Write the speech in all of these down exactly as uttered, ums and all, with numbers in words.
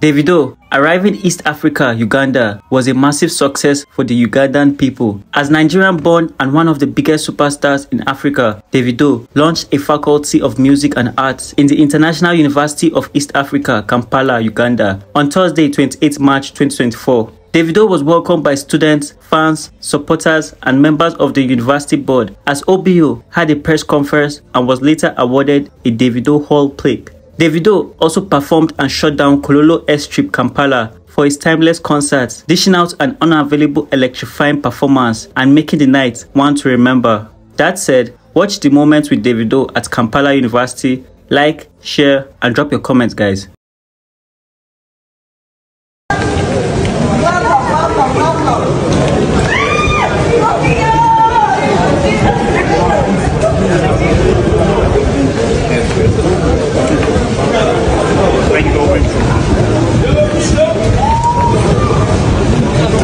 Davido, arriving in East Africa, Uganda, was a massive success for the Ugandan people. As Nigerian-born and one of the biggest superstars in Africa, Davido launched a faculty of music and arts in the International University of East Africa, Kampala, Uganda, on Thursday, the twenty-eighth of March twenty twenty-four. Davido was welcomed by students, fans, supporters, and members of the university board as O B U had a press conference and was later awarded a Davido Hall plaque. Davido also performed and shut down Kololo Airstrip, Kampala for his timeless concert, dishing out an unavailable electrifying performance and making the night one to remember. That said, watch the moments with Davido at Kampala University. Like, share, and drop your comments, guys.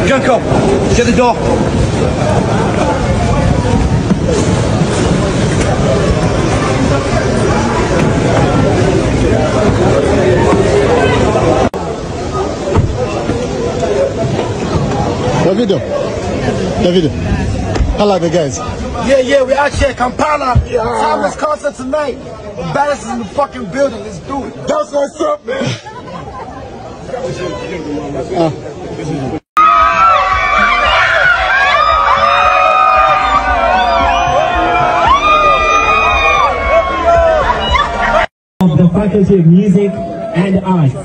Janko, get the door. Davido, Davido, how are the guys? Yeah, yeah, we out here at Kampala. Yeah. Timeless concert tonight. Baddest in the fucking building. Let's do it. That's what's up, man. uh. Of the Faculty of Music and Arts.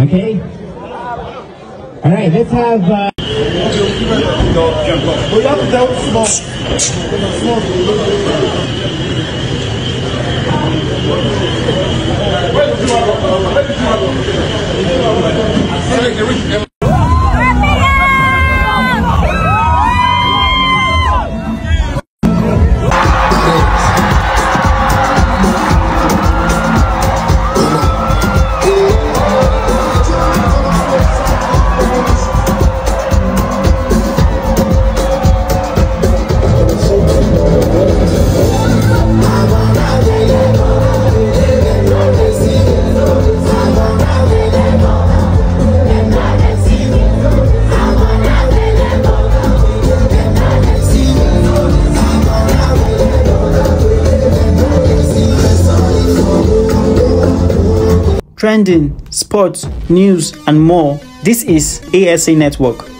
Okay? Alright, let's have. Uh... Trending, sports, news, and more. This is A S A Network.